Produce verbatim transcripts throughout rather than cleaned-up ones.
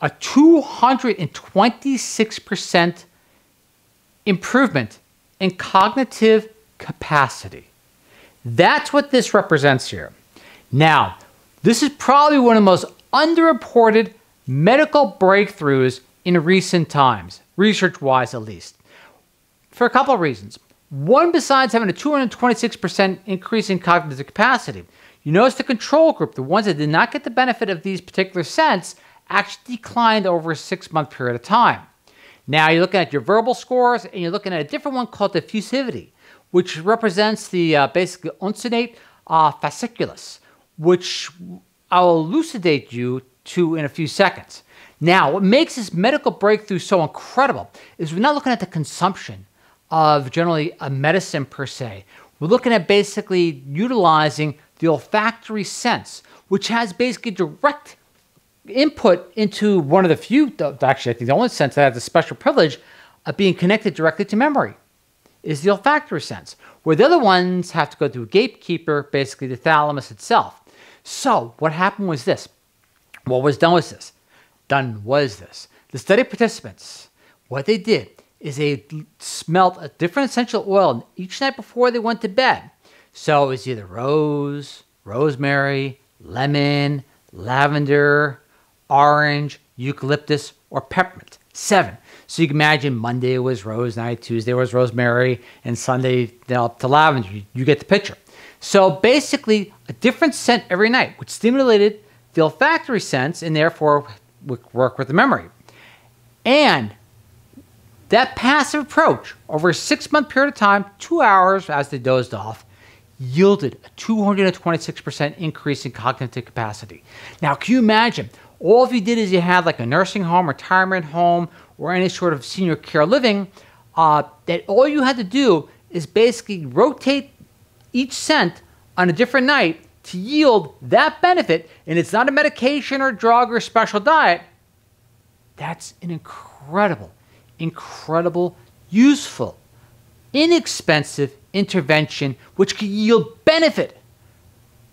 a two hundred twenty-six percent improvement in cognitive capacity. That's what this represents here. Now, this is probably one of the most underreported medical breakthroughs in recent times, research-wise at least, for a couple of reasons. One, besides having a two hundred twenty-six percent increase in cognitive capacity, you notice the control group, the ones that did not get the benefit of these particular scents, actually declined over a six-month period of time. Now you're looking at your verbal scores, and you're looking at a different one called diffusivity, which represents the uh, basically uncinate uh, fasciculus, which I'll elucidate you to in a few seconds. Now, what makes this medical breakthrough so incredible is we're not looking at the consumption of generally a medicine per se. We're looking at basically utilizing the olfactory sense, which has basically direct input into one of the few, actually I think the only sense that has the special privilege of being connected directly to memory is the olfactory sense, where the other ones have to go through a gatekeeper, basically the thalamus itself. So what happened was this. What was done was this. Done was this. The study participants, what they did is they smelt a different essential oil each night before they went to bed. So it was either rose, rosemary, lemon, lavender, orange, eucalyptus, or peppermint. Seven. So you can imagine Monday was rose night, Tuesday was rosemary, and Sunday up to lavender. You, you get the picture. So basically, a different scent every night, which stimulated the olfactory sense and therefore would work with the memory. And that passive approach over a six-month period of time, two hours as they dozed off, yielded a two hundred twenty-six percent increase in cognitive capacity. Now, can you imagine? All if you did is you had like a nursing home, retirement home, or any sort of senior care living, uh, that all you had to do is basically rotate each scent on a different night to yield that benefit, and it's not a medication or drug or special diet. That's an incredible, incredible, useful, inexpensive intervention which could yield benefit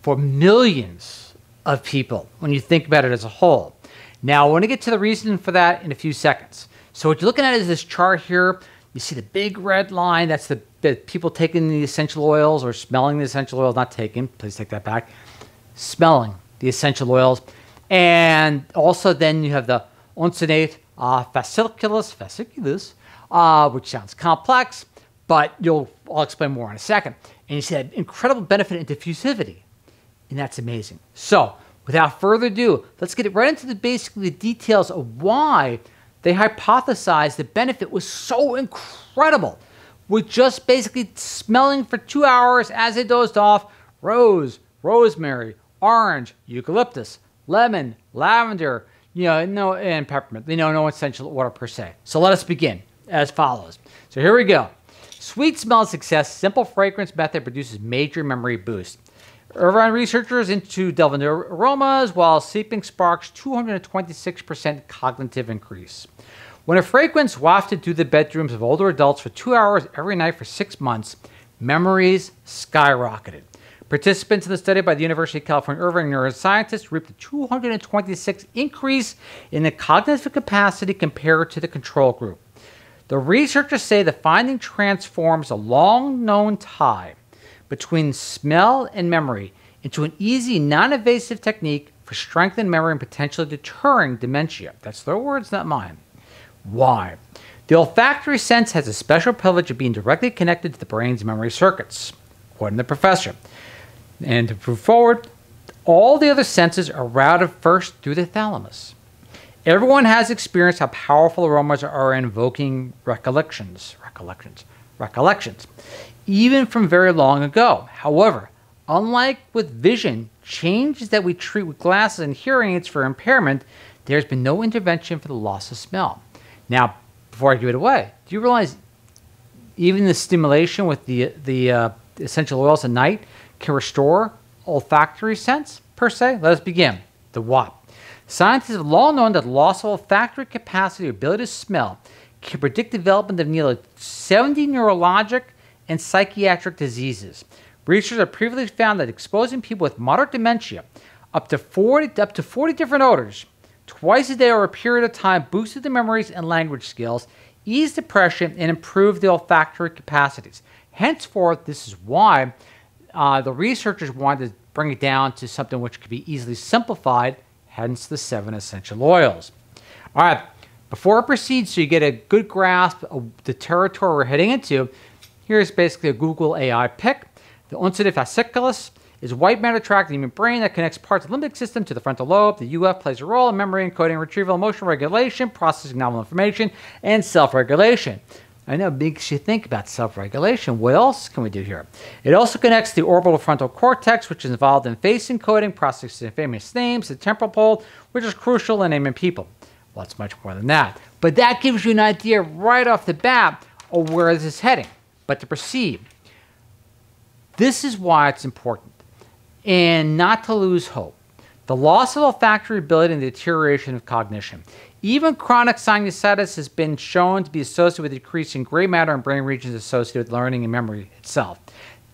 for millions of people when you think about it as a whole. Now, I want to get to the reason for that in a few seconds. So what you're looking at is this chart here. You see the big red line. That's the, the people taking the essential oils or smelling the essential oils. Not taking. Please take that back. Smelling the essential oils. And also then you have the uncinate uh, fasciculus, fasciculus uh, which sounds complex, but you'll, I'll explain more in a second. And you see that incredible benefit in diffusivity. And that's amazing. So without further ado, let's get right into the basically the details of why they hypothesized the benefit was so incredible with just basically smelling for two hours as they dozed off rose, rosemary, orange, eucalyptus, lemon, lavender, you know, no, and peppermint. You know, no essential oil per se. So let us begin as follows. So here we go. Sweet smell success, simple fragrance method produces major memory boost. Irvine researchers into delve into aromas while sleeping sparks two hundred twenty-six percent cognitive increase. When a fragrance wafted through the bedrooms of older adults for two hours every night for six months, memories skyrocketed. Participants in the study by the University of California, Irvine neuroscientists reaped a two hundred twenty-six percent increase in the cognitive capacity compared to the control group. The researchers say the finding transforms a long-known tie between smell and memory into an easy, non-invasive technique for strengthening memory and potentially deterring dementia. That's their words, not mine. Why? The olfactory sense has a special privilege of being directly connected to the brain's memory circuits, according to the professor. And to prove forward, all the other senses are routed first through the thalamus. Everyone has experienced how powerful aromas are in evoking recollections, recollections, recollections, even from very long ago. However, unlike with vision, changes that we treat with glasses and hearing aids for impairment, there's been no intervention for the loss of smell. Now, before I give it away, do you realize even the stimulation with the, the uh, essential oils at night can restore olfactory sense, per se? Let us begin. The what? Scientists have long known that loss of olfactory capacity or ability to smell can predict development of nearly seventy neurologic and psychiatric diseases. Researchers have previously found that exposing people with moderate dementia up to forty, up to forty different odors twice a day over a period of time boosted the memories and language skills, eased depression, and improved the olfactory capacities. Henceforth, this is why uh, the researchers wanted to bring it down to something which could be easily simplified, hence the seven essential oils. All right, before I proceed, so you get a good grasp of the territory we're heading into, here's basically a Google A I pick. The uncinate fasciculus is a white matter tract in the human brain that connects parts of the limbic system to the frontal lobe. The U F plays a role in memory encoding, retrieval, emotional regulation, processing novel information, and self-regulation. I know it makes you think about self-regulation. What else can we do here? It also connects the orbital frontal cortex, which is involved in face encoding, processing famous names, the temporal pole, which is crucial in naming people. Well, it's much more than that. But that gives you an idea right off the bat of where this is heading. But to proceed, this is why it's important. And not to lose hope. The loss of olfactory ability and the deterioration of cognition. Even chronic sinusitis has been shown to be associated with decreasing gray matter in brain regions associated with learning and memory itself.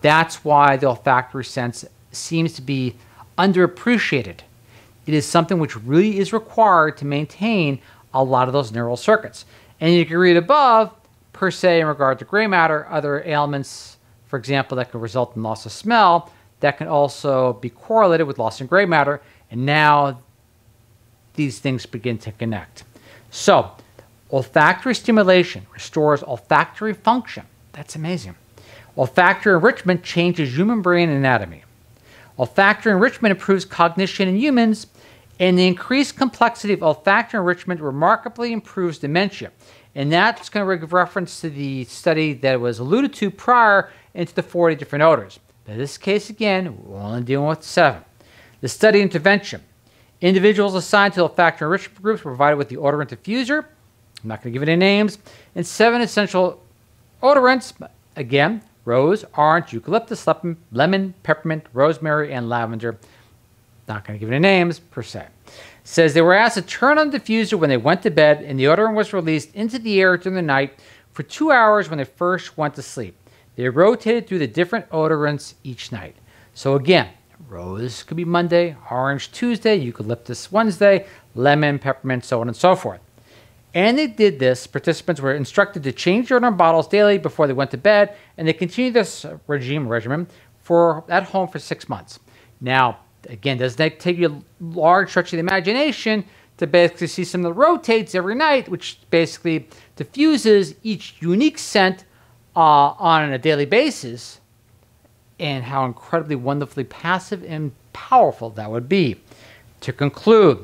That's why the olfactory sense seems to be underappreciated. It is something which really is required to maintain a lot of those neural circuits. And you can read above, per se, in regard to gray matter, other ailments, for example, that can result in loss of smell, that can also be correlated with loss in gray matter, and now these things begin to connect. So, olfactory stimulation restores olfactory function. That's amazing. Olfactory enrichment changes human brain anatomy. Olfactory enrichment improves cognition in humans, and the increased complexity of olfactory enrichment remarkably improves dementia. And that's going to give reference to the study that was alluded to prior into the forty different odors. In this case, again, we're only dealing with seven. The study intervention. Individuals assigned to olfactory enrichment groups were provided with the odorant diffuser. I'm not going to give any names. And seven essential odorants. Again, rose, orange, eucalyptus, lemon, peppermint, rosemary, and lavender. Not going to give any names, per se. It says they were asked to turn on the diffuser when they went to bed, and the odorant was released into the air during the night for two hours when they first went to sleep. They rotated through the different odorants each night. So again, rose could be Monday, orange Tuesday, eucalyptus Wednesday, lemon, peppermint, so on and so forth. And they did this. Participants were instructed to change their odorant bottles daily before they went to bed, and they continued this regime regimen for at home for six months. Now, again, doesn't that take you a large stretch of the imagination to basically see something that rotates every night, which basically diffuses each unique scent Uh, on a daily basis, and how incredibly wonderfully passive and powerful that would be. To conclude,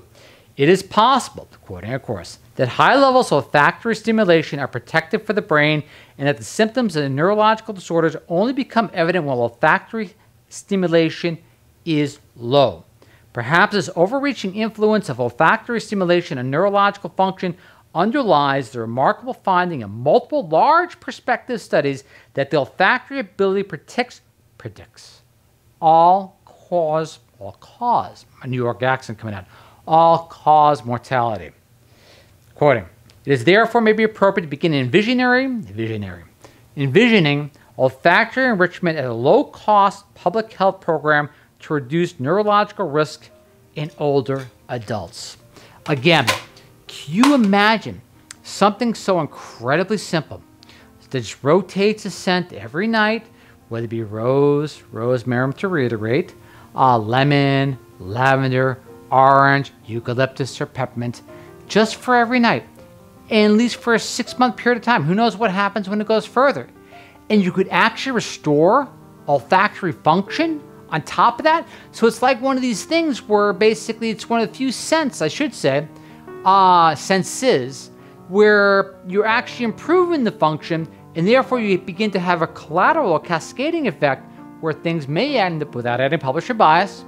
it is possible, quoting of course, that high levels of olfactory stimulation are protective for the brain and that the symptoms of the neurological disorders only become evident when olfactory stimulation is low. Perhaps this overreaching influence of olfactory stimulation on neurological function underlies the remarkable finding in multiple large prospective studies that the olfactory ability predicts, predicts all cause, all cause, a New York accent coming out, all cause mortality. Quoting, it is therefore maybe appropriate to begin envisionary, visionary, envisioning olfactory enrichment at a low-cost public health program to reduce neurological risk in older adults. Again, can you imagine something so incredibly simple that just rotates a scent every night, whether it be rose, rosemary to reiterate, uh, lemon, lavender, orange, eucalyptus, or peppermint, just for every night, and at least for a six-month period of time. Who knows what happens when it goes further? And you could actually restore olfactory function on top of that. So it's like one of these things where basically it's one of the few scents, I should say, Uh, senses where you're actually improving the function, and therefore you begin to have a collateral cascading effect where things may end up, without any publisher bias,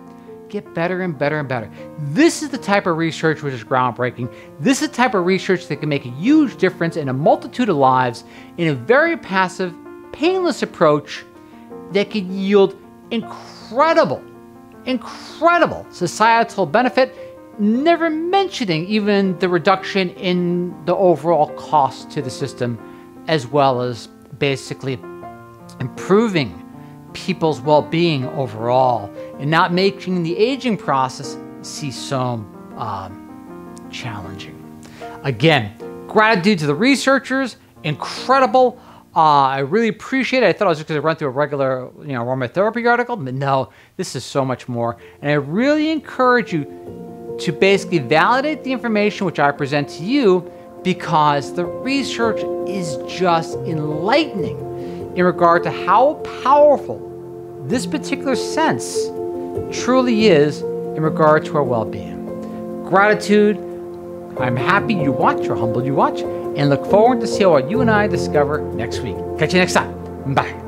get better and better and better. This is the type of research which is groundbreaking. This is the type of research that can make a huge difference in a multitude of lives in a very passive, painless approach that can yield incredible, incredible societal benefit, never mentioning even the reduction in the overall cost to the system, as well as basically improving people's well-being overall and not making the aging process see so um, challenging. Again, gratitude to the researchers, incredible. Uh, I really appreciate it. I thought I was just going to run through a regular, you know, aromatherapy article, but no, this is so much more. And I really encourage you to basically validate the information which I present to you, because the research is just enlightening in regard to how powerful this particular sense truly is in regard to our well-being. Gratitude. I'm happy you watch, or humbled you watch, and look forward to see what you and I discover next week. Catch you next time. Bye.